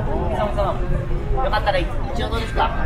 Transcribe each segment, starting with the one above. よかったら一応どうですか。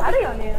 あるよね。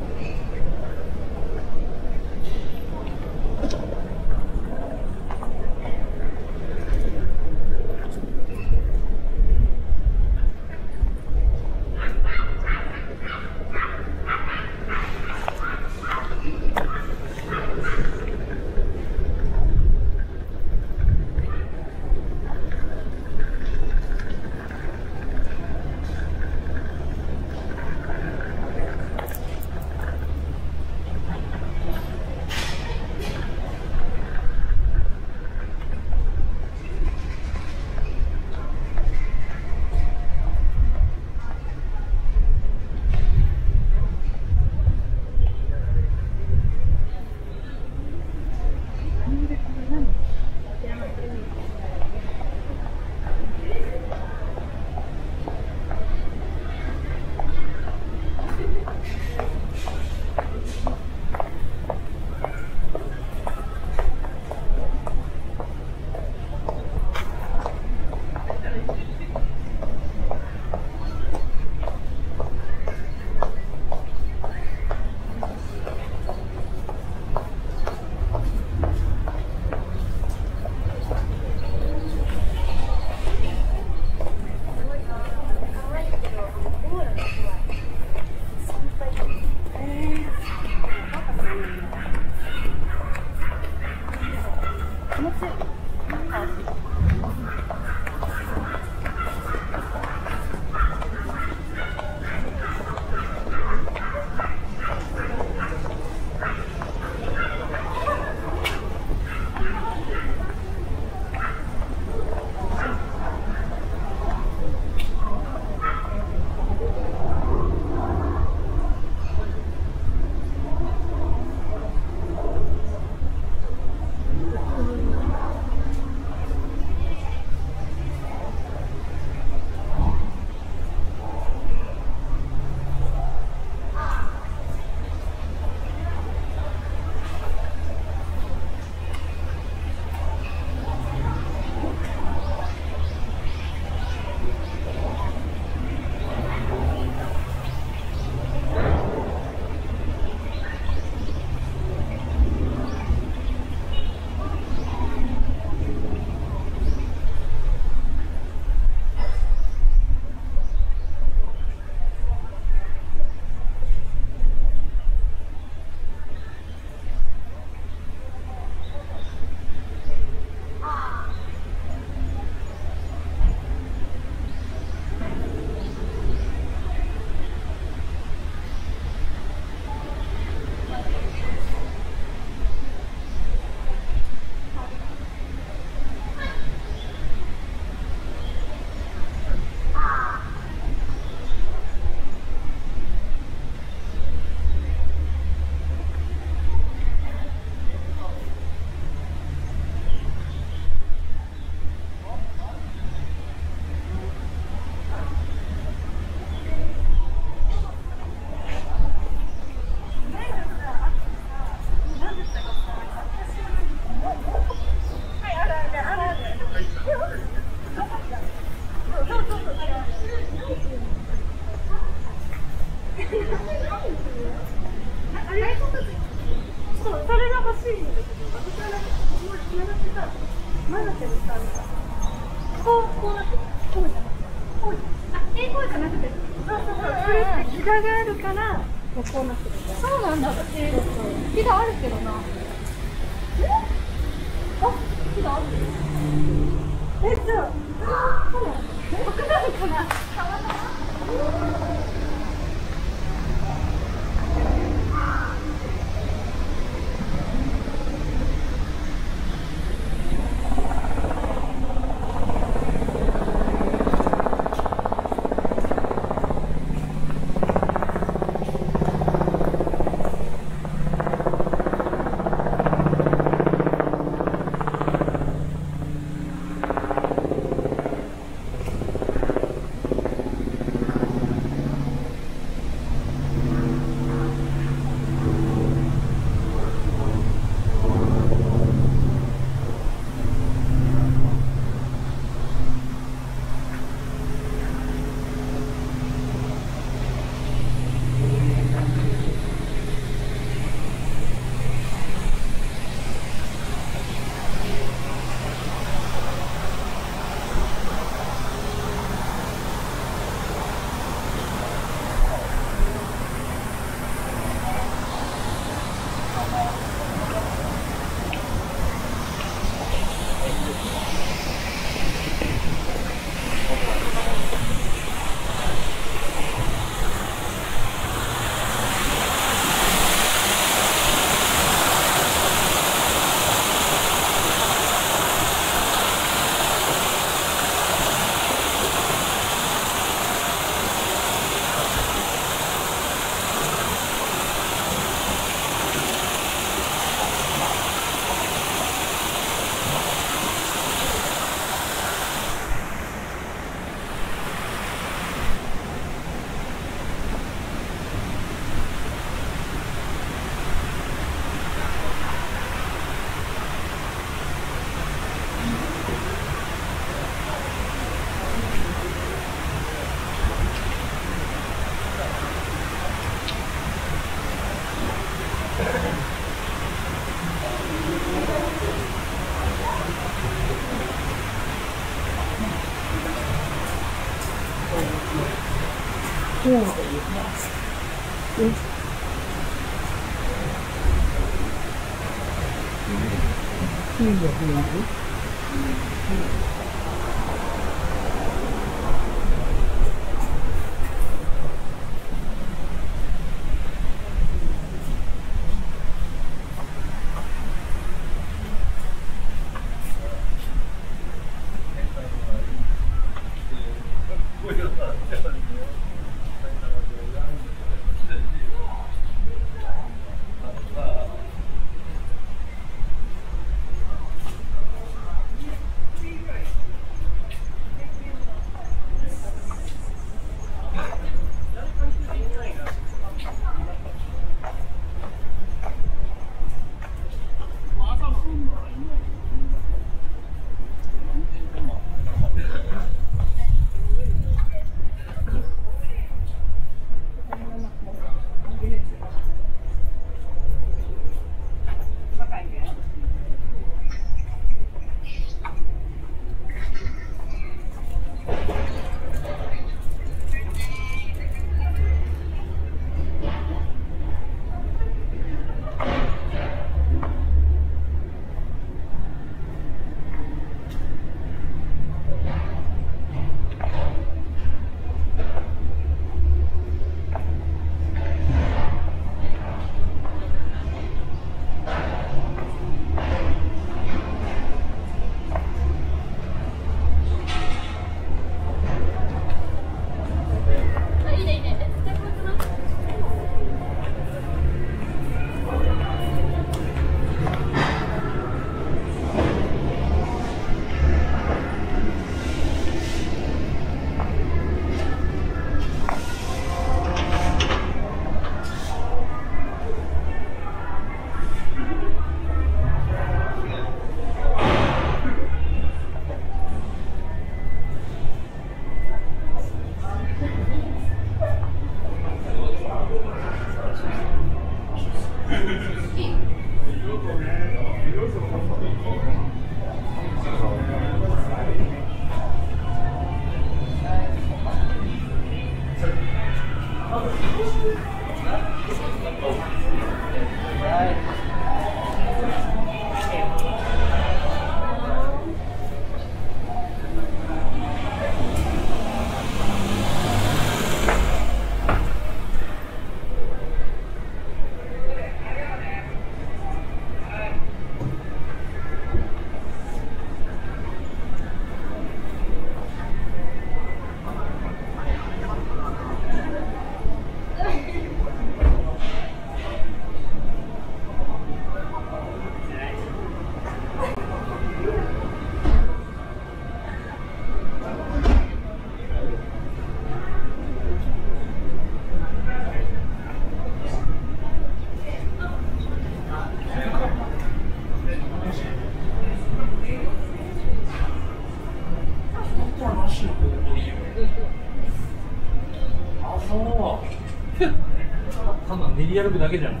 やるだけじゃない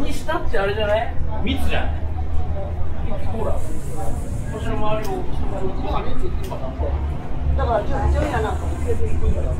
にしたってあれじゃない、密じゃない。ほらこっちの周りをだからちょっとやなと受けていくんだろう。